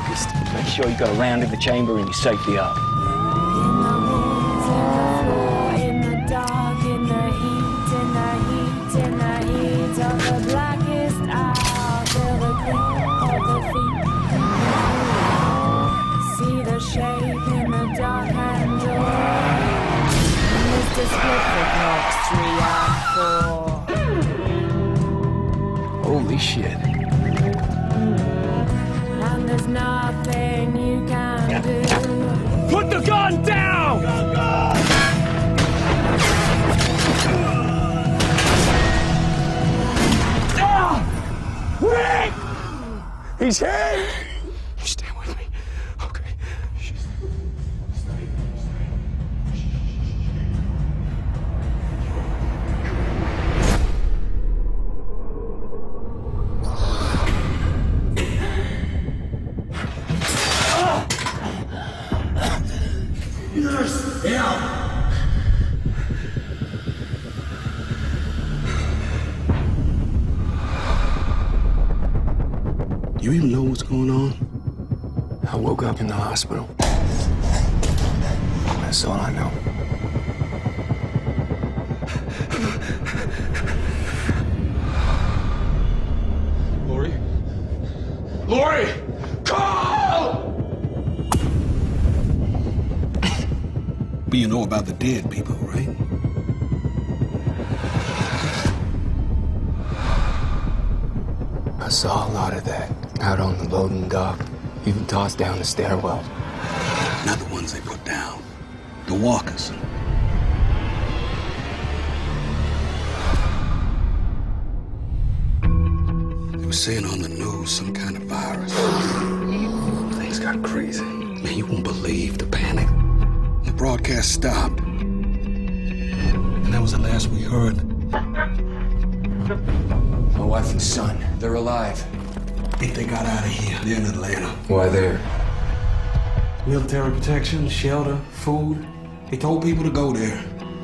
focused. Make sure you go around in the chamber and you're safely up. Holy shit. And there's nothing you can do. Put the gun down! Rick! He's here! You stand with me. Okay. You even know what's going on? I woke up in the hospital. That's all I know. Lori? Lori! Call! But you know about the dead people, right? I saw a lot of that. Out on the loading dock, even tossed down the stairwell. Not the ones they put down, the walkers. They were saying on the news some kind of virus. Things got crazy. Man, you won't believe the panic. The broadcast stopped. And that was the last we heard. My wife and son, they're alive. I think they got out of here. They're in Atlanta. Why there? Military protection, shelter, food. They told people to go there.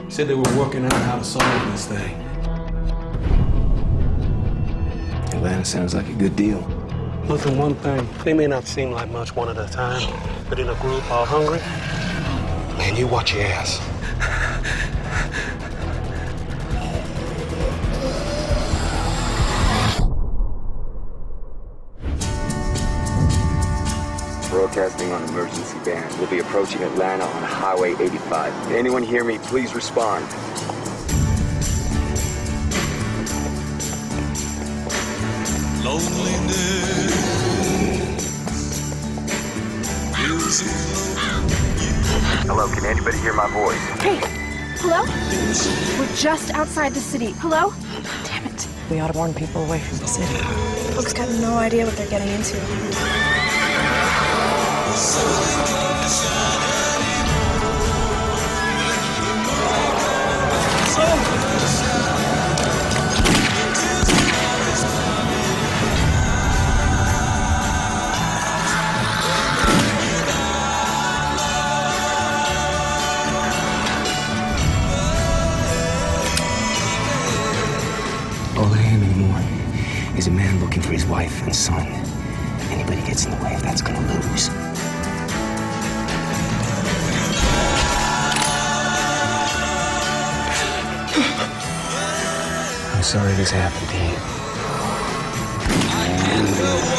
Said they were working out how to solve this thing. Atlanta sounds like a good deal. Look, for one thing, they may not seem like much one at a time, but in a group all hungry. Man, you watch your ass. Broadcasting on emergency band. We'll be approaching Atlanta on Highway 85. Can anyone hear me? Please respond. Loneliness. Hello, can anybody hear my voice? Hey, hello? We're just outside the city. Hello? Damn it. We ought to warn people away from the city. Folks got no idea what they're getting into. All I am anymore is a man looking for his wife and son. Anybody gets in the way of that's gonna lose. I'm sorry this happened to you.